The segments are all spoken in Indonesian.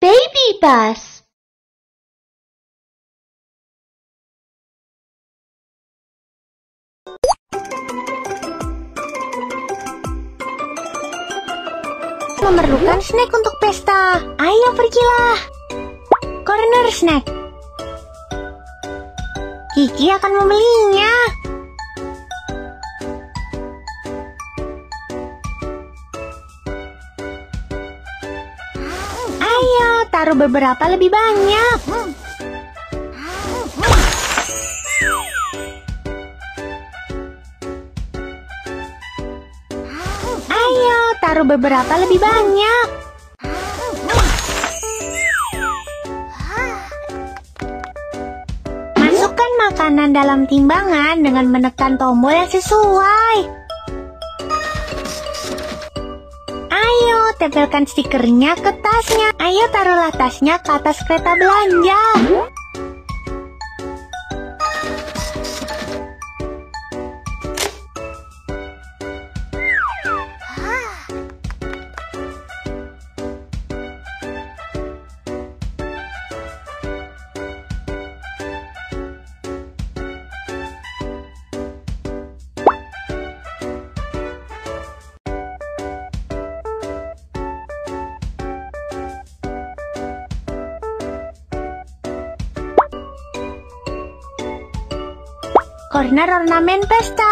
Baby bus. Memerlukan snack untuk pesta. Ayo pergilah. Corner snack. Kiki akan membelinya. Ayo, taruh beberapa lebih banyak. Taruh beberapa lebih banyak. Masukkan makanan dalam timbangan dengan menekan tombol yang sesuai. Ayo, tempelkan stikernya ke tasnya. Ayo, taruhlah tasnya ke atas kereta belanja. Corner ornamen pesta.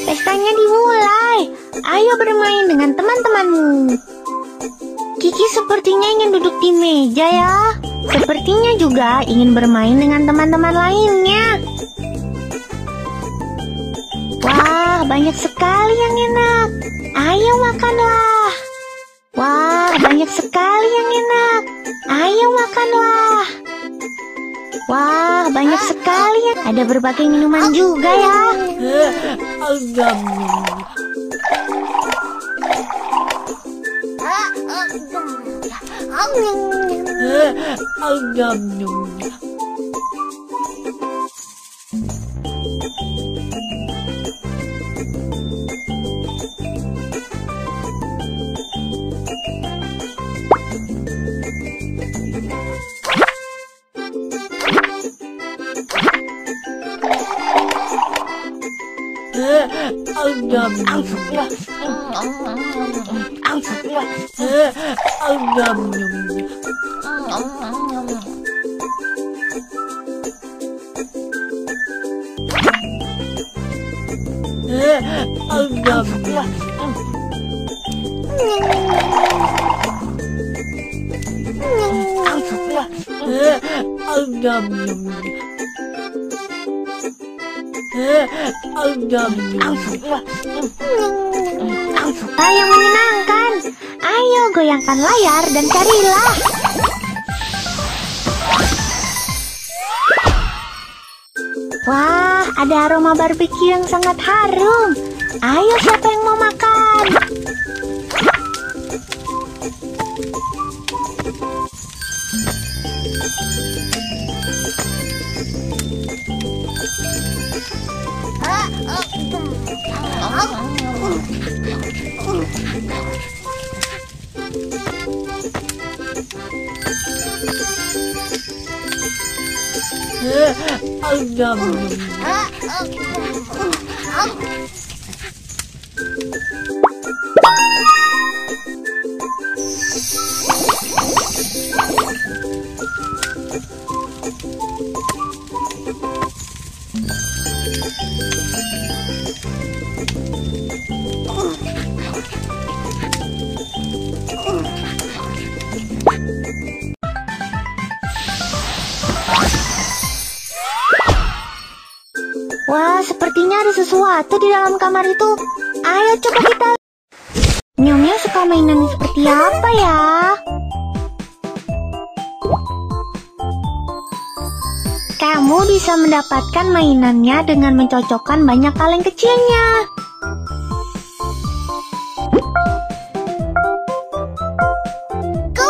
Pestanya dimulai. Ayo bermain dengan teman-temanmu. Kiki sepertinya ingin duduk di meja ya. Sepertinya juga ingin bermain dengan teman-teman lainnya. Wah, banyak sekali yang enak. Ayo makanlah. Wah, banyak sekali yang enak. Ayo makanlah. Wah, banyak sekali ya. Ada berbagai minuman juga ya. Yang menyenangkan. Ayo goyangkan layar dan carilah. Wah, ada aroma barbeque yang sangat harum. Ayo siapa yang mau makan? Wah, sepertinya ada sesuatu di dalam kamar itu. Ayo coba kita lihat. Nyomnya suka mainan seperti apa ya? Kamu bisa mendapatkan mainannya dengan mencocokkan banyak kaleng kecilnya. Go.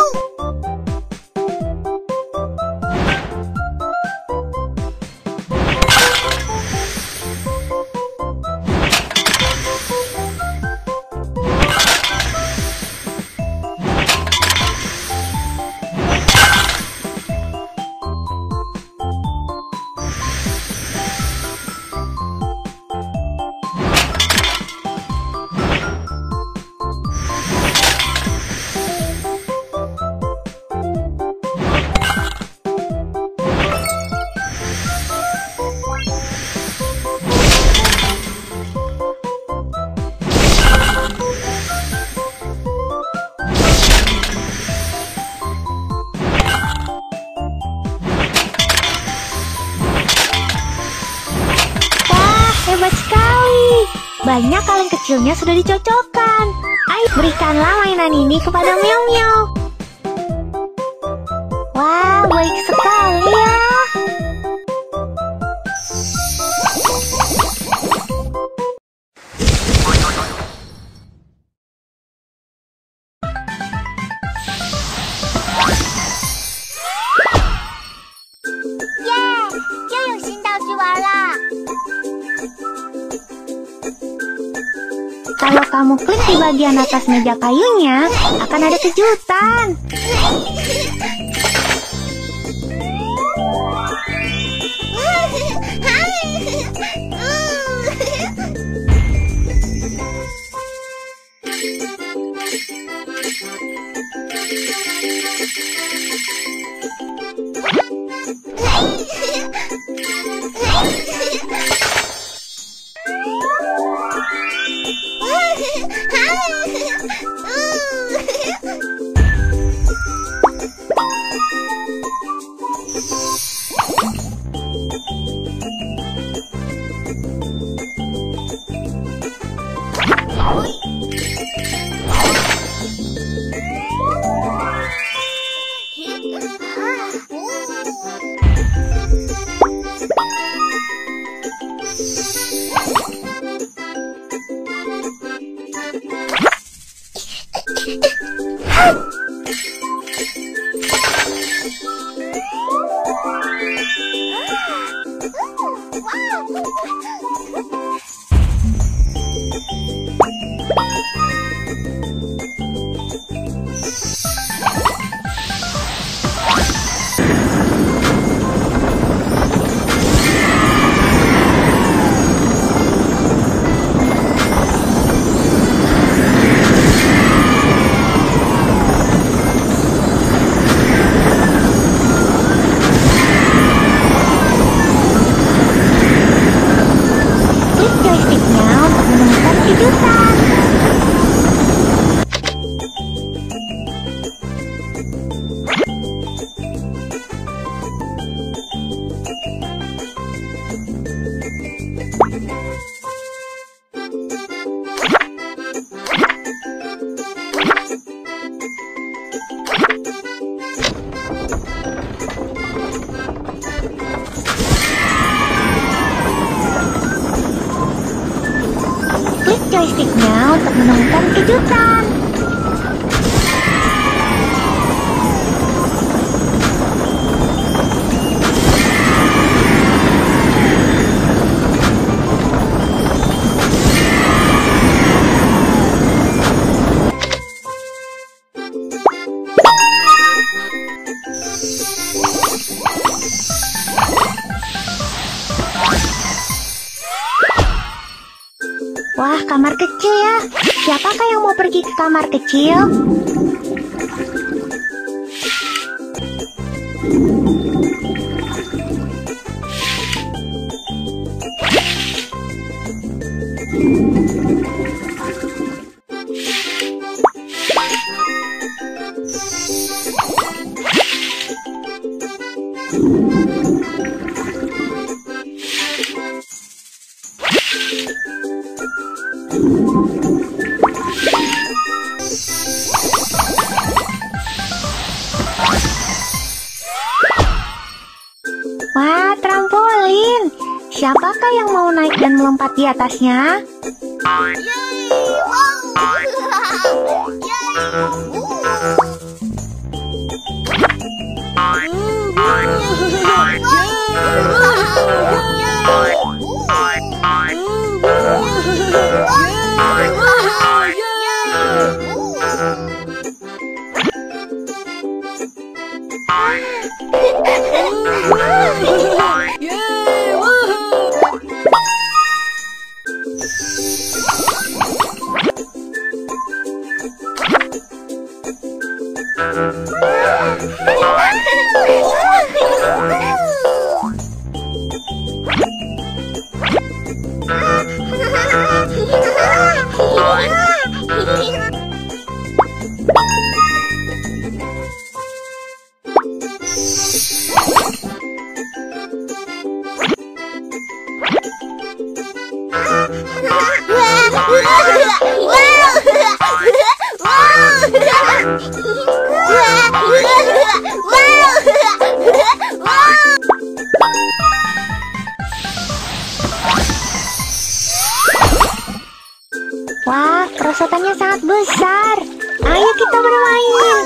Hebat sekali, banyak kaleng kecilnya sudah dicocokkan. Ayo berikanlah mainan ini kepada Miao Miao. Wah, baik sekali ya. Kalau kamu klik di bagian atas meja kayunya, akan ada kejutan. Joysticknya untuk menemukan kejutan. Wah, kamar kecil ya. Siapakah yang mau pergi ke kamar kecil? Wah, trampolin. Siapakah yang mau naik dan melompat di atasnya? Wah, kerusakannya sangat besar. Ayo kita bermain.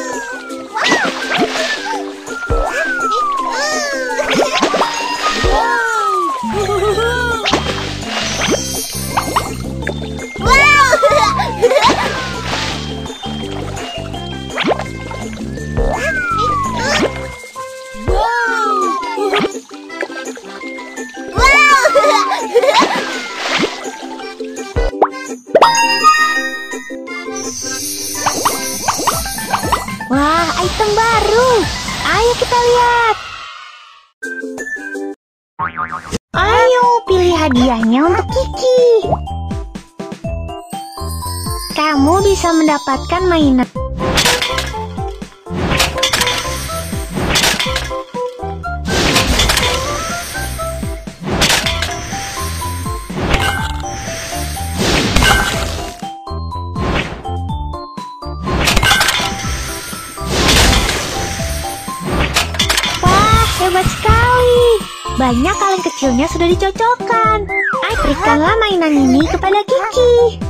Wah, item baru. Ayo kita lihat. Ayo pilih hadiahnya untuk Kiki. Kamu bisa mendapatkan mainan. Hebat sekali. Banyak kaleng kecilnya sudah dicocokkan. Ayo berikanlah mainan ini kepada Kiki.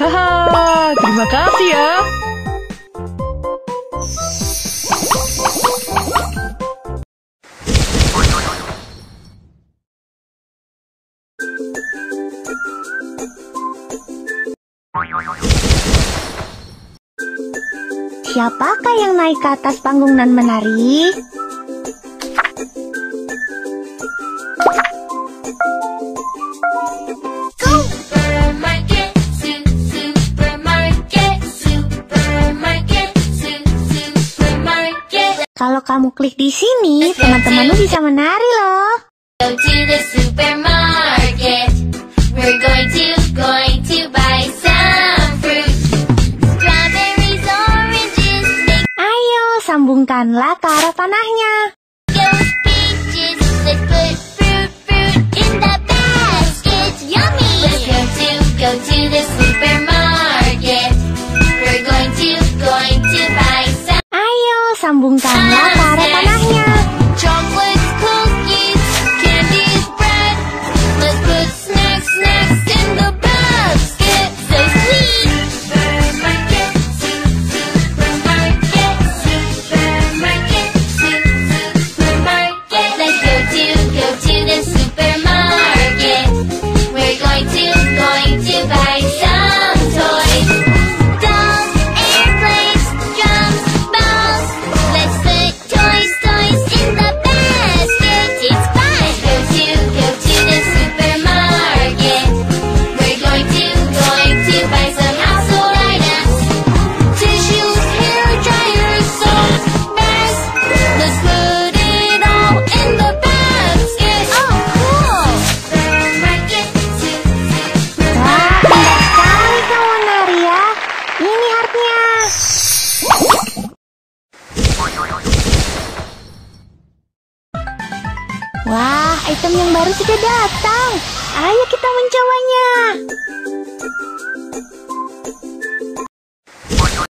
Haha, terima kasih ya. Siapakah yang naik ke atas panggung dan menari? Kalau kamu klik di sini, teman-temanmu bisa menari loh. Go to the supermarket. We're going to buy some. Sambungkanlah ke arah panahnya. Ayo, sambungkanlah ke arah panahnya. Chocolates, cookies, candies, bread.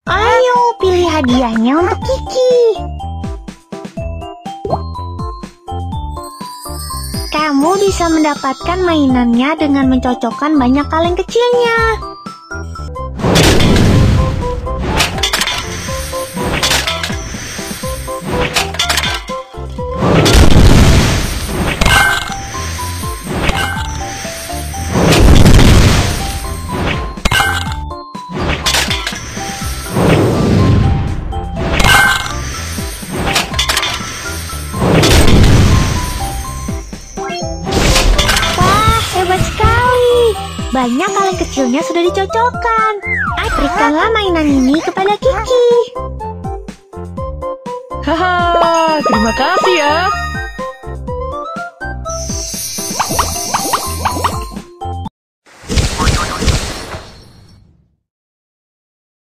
Ayo pilih hadiahnya untuk Kiki. Kamu bisa mendapatkan mainannya dengan mencocokkan banyak kaleng kecilnya. Banyak kaleng kecilnya sudah dicocokkan. Berikanlah mainan ini kepada Kiki. Haha, terima kasih ya.